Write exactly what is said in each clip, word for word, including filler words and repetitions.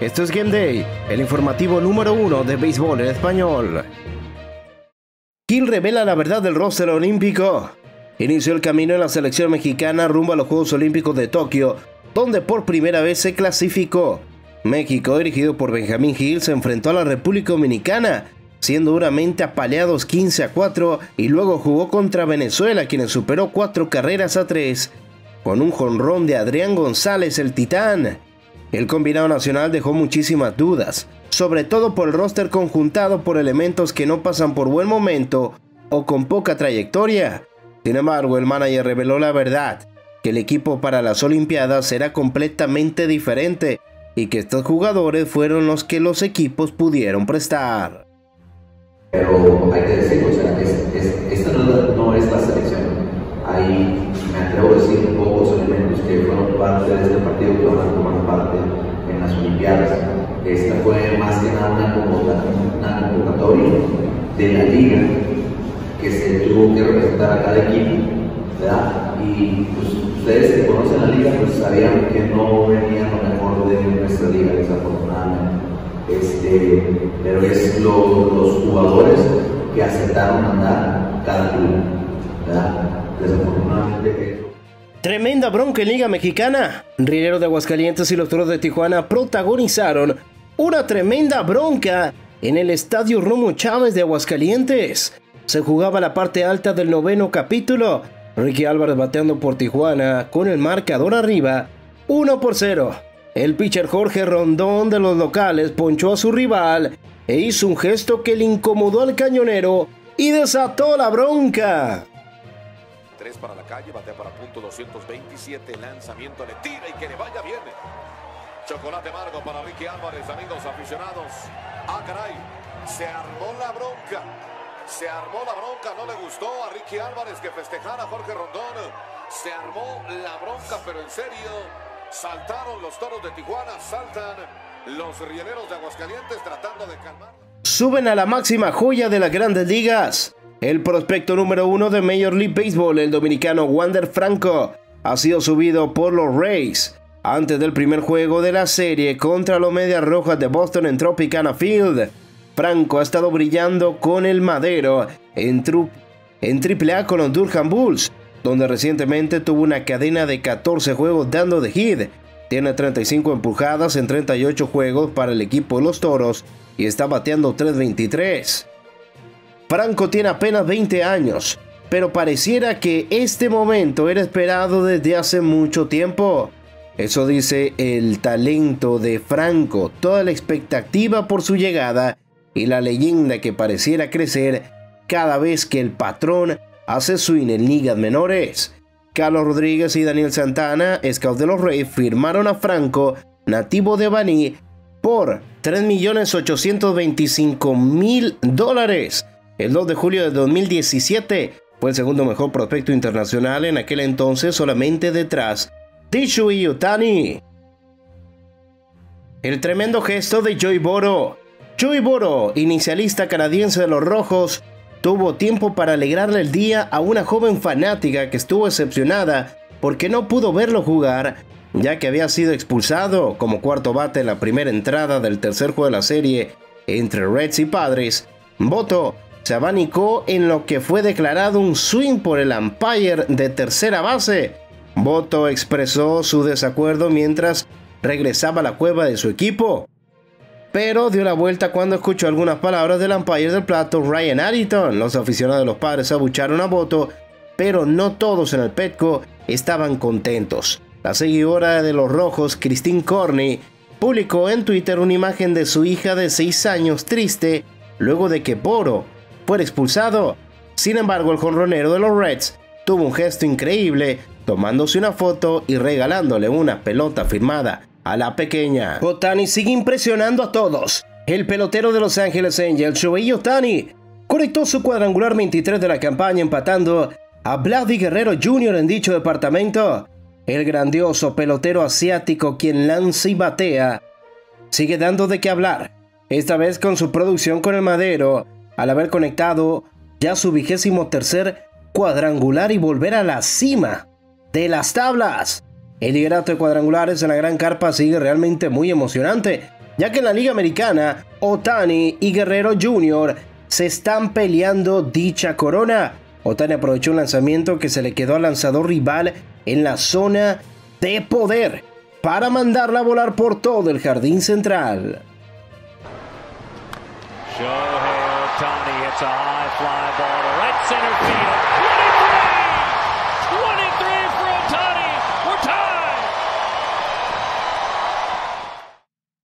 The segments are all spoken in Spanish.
Esto es Game Day, el informativo número uno de béisbol en español. Gil revela la verdad del roster olímpico. Inició el camino en la selección mexicana rumbo a los Juegos Olímpicos de Tokio, donde por primera vez se clasificó. México, dirigido por Benjamín Gil, se enfrentó a la República Dominicana, siendo duramente apaleados quince a cuatro, y luego jugó contra Venezuela, quienes superó cuatro carreras a tres, con un jonrón de Adrián González, el titán. El combinado nacional dejó muchísimas dudas, sobre todo por el roster conjuntado por elementos que no pasan por buen momento o con poca trayectoria. Sin embargo, el manager reveló la verdad, que el equipo para las Olimpiadas será completamente diferente y que estos jugadores fueron los que los equipos pudieron prestar. Pero hay que decirlo, o sea, es, es, esta no, no es la selección. Hay, me atrevo a decir, pocos elementos que fueron parte de este partido que van a tomar parte en las Olimpiadas. Esta fue más que nada una convocatoria de la liga que se tuvo que representar a cada equipo, ¿verdad? Y pues, ustedes que conocen la liga pues sabían que no venía lo mejor de nuestra liga, desafortunadamente. Este, pero es lo, los jugadores que aceptaron mandar cada club, ¿verdad? Desafortunadamente. Tremenda bronca en Liga Mexicana. Rieleros de Aguascalientes y los Toros de Tijuana protagonizaron una tremenda bronca en el Estadio Romo Chávez de Aguascalientes. Se jugaba la parte alta del noveno capítulo. Ricky Álvarez bateando por Tijuana con el marcador arriba, uno por cero. El pitcher Jorge Rondón de los locales ponchó a su rival e hizo un gesto que le incomodó al cañonero y desató la bronca. tres para la calle, batea para punto doscientos veintisiete, lanzamiento le tira y que le vaya bien. Chocolate amargo para Ricky Álvarez, amigos aficionados. ¡Ah, caray! Se armó la bronca. Se armó la bronca, no le gustó a Ricky Álvarez que festejara a Jorge Rondón. Se armó la bronca, pero en serio. Saltaron los Toros de Tijuana, saltan los Rieleros de Aguascalientes tratando de calmar. Suben a la máxima joya de las Grandes Ligas. El prospecto número uno de Major League Baseball, el dominicano Wander Franco, ha sido subido por los Rays antes del primer juego de la serie contra los Medias Rojas de Boston en Tropicana Field. Franco ha estado brillando con el madero en, en Triple A con los Durham Bulls, donde recientemente tuvo una cadena de catorce juegos dando de hit. Tiene treinta y cinco empujadas en treinta y ocho juegos para el equipo de los Toros y está bateando tres veintitrés. Franco tiene apenas veinte años, pero pareciera que este momento era esperado desde hace mucho tiempo. Eso dice el talento de Franco, toda la expectativa por su llegada y la leyenda que pareciera crecer cada vez que el patrón hace swing en ligas menores. Carlos Rodríguez y Daniel Santana, scout de los Rays, firmaron a Franco, nativo de Baní, por tres millones ochocientos veinticinco mil dólares. El dos de julio de dos mil diecisiete fue el segundo mejor prospecto internacional en aquel entonces, solamente detrás de Tsujiutani. El tremendo gesto de Joey Votto. Joey Votto, inicialista canadiense de los Rojos, tuvo tiempo para alegrarle el día a una joven fanática que estuvo decepcionada porque no pudo verlo jugar, ya que había sido expulsado como cuarto bate en la primera entrada del tercer juego de la serie entre Reds y Padres. Votto se abanicó en lo que fue declarado un swing por el umpire de tercera base. Votto expresó su desacuerdo mientras regresaba a la cueva de su equipo, pero dio la vuelta cuando escuchó algunas palabras del umpire del plato, Ryan Arrington. Los aficionados de los Padres abucharon a Votto, pero no todos en el Petco estaban contentos. La seguidora de los Rojos, Christine Corney, publicó en Twitter una imagen de su hija de seis años triste luego de que Votto fuera expulsado. Sin embargo, el jonronero de los Reds tuvo un gesto increíble, tomándose una foto y regalándole una pelota firmada a la pequeña. Ohtani sigue impresionando a todos. El pelotero de Los Ángeles Angels, Shohei Ohtani, conectó su cuadrangular veintitrés de la campaña, empatando a Vladimir Guerrero junior en dicho departamento. El grandioso pelotero asiático, quien lanza y batea, sigue dando de qué hablar, esta vez con su producción con el madero, al haber conectado ya su vigésimo tercer cuadrangular y volver a la cima de las tablas. El liderato de cuadrangulares en la gran carpa sigue realmente muy emocionante. ya que en la Liga Americana, Ohtani y Guerrero junior se están peleando dicha corona. Ohtani aprovechó un lanzamiento que se le quedó al lanzador rival en la zona de poder para mandarla a volar por todo el jardín central.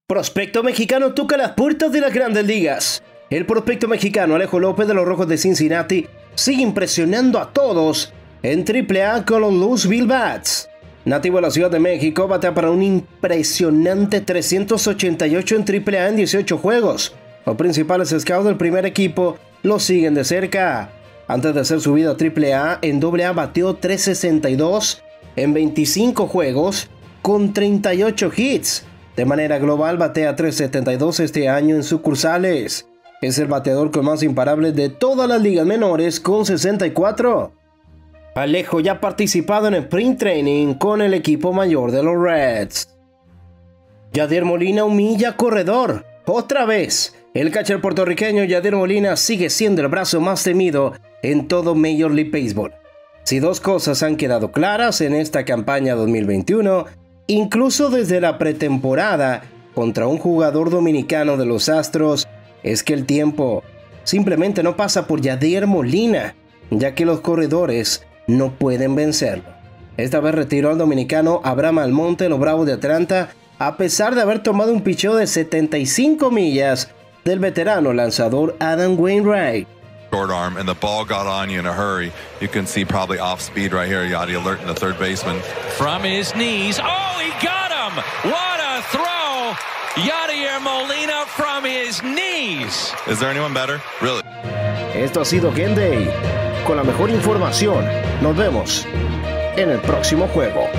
Prospecto mexicano toca las puertas de las Grandes Ligas. El prospecto mexicano Alejo López de los Rojos de Cincinnati sigue impresionando a todos en triple A con los Louisville Bats. Nativo de la Ciudad de México, batea para un impresionante trescientos ochenta y ocho en triple A en dieciocho juegos. Los principales scouts del primer equipo lo siguen de cerca. Antes de hacer su vida a triple A, en doble A bateó trescientos sesenta y dos en veinticinco juegos con treinta y ocho hits. De manera global batea trescientos setenta y dos este año en sucursales. Es el bateador con más imparables de todas las ligas menores con sesenta y cuatro. Alejo ya ha participado en Spring Training con el equipo mayor de los Reds. Yadier Molina humilla corredor. Otra vez, el catcher puertorriqueño Yadier Molina sigue siendo el brazo más temido en todo Major League Baseball. Si dos cosas han quedado claras en esta campaña dos mil veintiuno, incluso desde la pretemporada contra un jugador dominicano de los Astros, es que el tiempo simplemente no pasa por Yadier Molina, ya que los corredores no pueden vencerlo. Esta vez retiró al dominicano Abraham Almonte, los Bravos de Atlanta, a pesar de haber tomado un picheo de setenta y cinco millas del veterano lanzador Adam Wainwright. Short arm and the ball got on you in a hurry. You can see probably off speed right here. Yadier alerting the third baseman from his knees. Oh, he got him! What a throw! Yadier Molina from his knees. Is there anyone better? Really? Esto ha sido Game Day. Con la mejor información, nos vemos en el próximo juego.